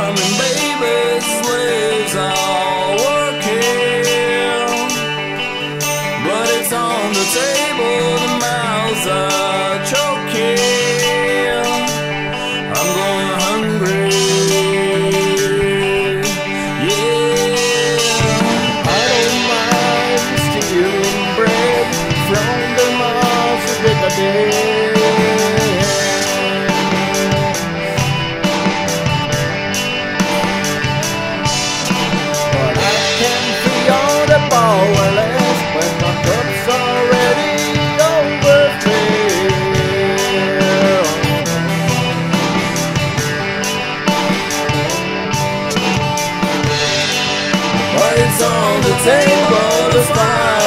charming baby slaves all work here, but it's on the table, the mouths are choking. I'm going hungry, yeah. I don't mind stealing bread from the mouth of the day. It's on the table, the fire.